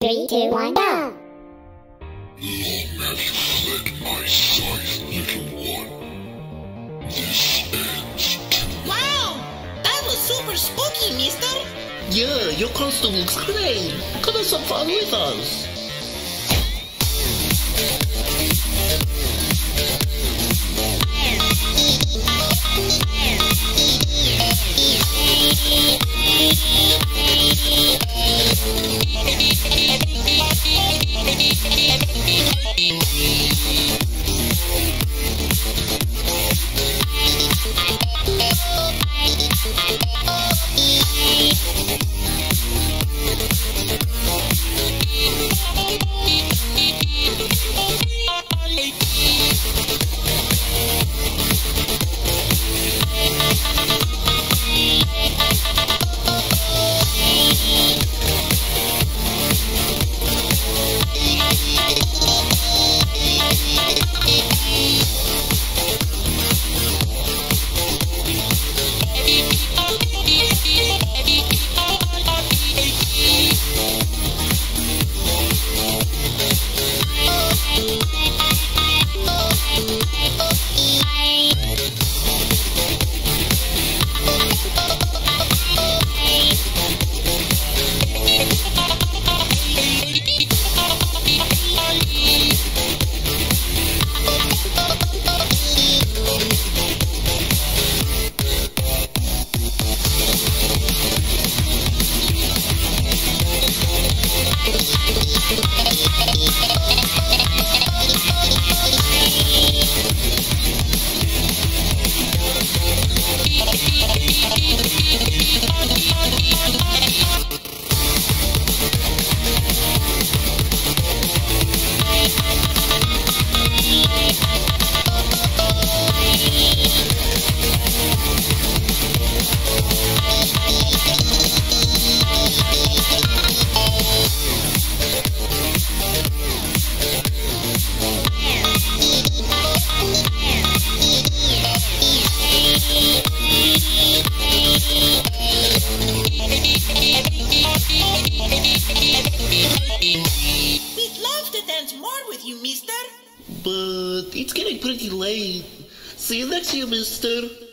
3, 2, 1, go! Long have you fled my sight, little one. This ends tonight. Wow! That was super spooky, mister! Yeah, your costume looks great! Come have some fun with us! But it's getting pretty late. See you next year, mister.